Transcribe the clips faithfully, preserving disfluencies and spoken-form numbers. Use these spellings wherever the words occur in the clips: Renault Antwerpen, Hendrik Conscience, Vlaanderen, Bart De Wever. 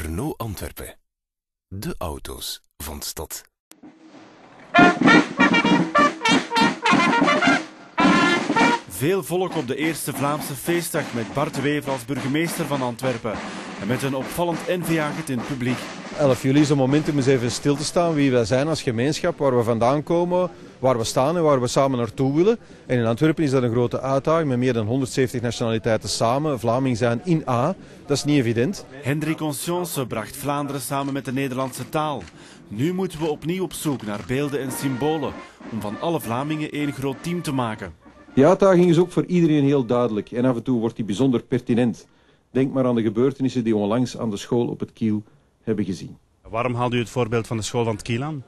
Renault Antwerpen. De auto's van de stad. Veel volk op de eerste Vlaamse feestdag met Bart De Wever als burgemeester van Antwerpen. En met een opvallend N V A-get in het publiek. elf juli is een moment om eens even stil te staan wie wij zijn als gemeenschap, waar we vandaan komen, waar we staan en waar we samen naartoe willen. En in Antwerpen is dat een grote uitdaging met meer dan honderdzeventig nationaliteiten samen. Vlaming zijn in A, dat is niet evident. Hendrik Conscience bracht Vlaanderen samen met de Nederlandse taal. Nu moeten we opnieuw op zoek naar beelden en symbolen om van alle Vlamingen één groot team te maken. Die uitdaging is ook voor iedereen heel duidelijk en af en toe wordt die bijzonder pertinent. Denk maar aan de gebeurtenissen die onlangs aan de school op het Kiel hebben gezien. Waarom haalde u het voorbeeld van de school van het Kiel aan?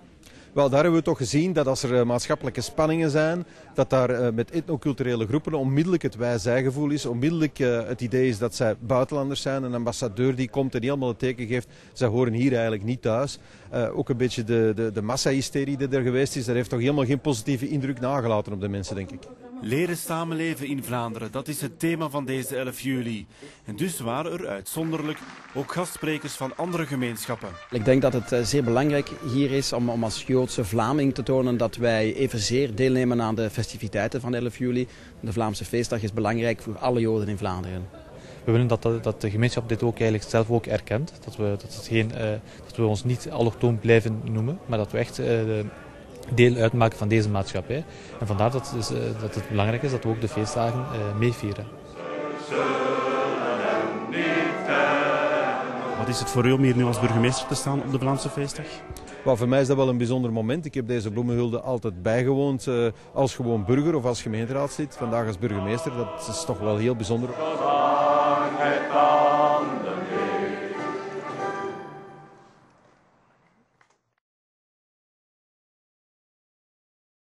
Wel, daar hebben we toch gezien dat als er maatschappelijke spanningen zijn, dat daar met etnoculturele groepen onmiddellijk het wij-zij-gevoel is, onmiddellijk het idee is dat zij buitenlanders zijn, een ambassadeur die komt en die allemaal het teken geeft, zij horen hier eigenlijk niet thuis. Uh, ook een beetje de, de, de massahysterie die er geweest is, dat heeft toch helemaal geen positieve indruk nagelaten op de mensen, denk ik. Leren samenleven in Vlaanderen, dat is het thema van deze elf juli. En dus waren er uitzonderlijk ook gastsprekers van andere gemeenschappen. Ik denk dat het zeer belangrijk hier is om, om als Joodse Vlaming te tonen dat wij evenzeer deelnemen aan de festiviteiten van elf juli. De Vlaamse feestdag is belangrijk voor alle Joden in Vlaanderen. We willen dat, dat, dat de gemeenschap dit ook eigenlijk zelf ook erkent. Dat we, dat het geen, uh, dat we ons niet allochtoon blijven noemen, maar dat we echt... Uh, de, deel uitmaken van deze maatschappij. En vandaar dat het, is, dat het belangrijk is dat we ook de feestdagen uh, meevieren. Wat is het voor u om hier nu als burgemeester te staan op de Vlaamse feestdag? Well, voor mij is dat wel een bijzonder moment. Ik heb deze bloemenhulde altijd bijgewoond uh, als gewoon burger of als gemeenteraadslid. Vandaag als burgemeester, dat is toch wel heel bijzonder.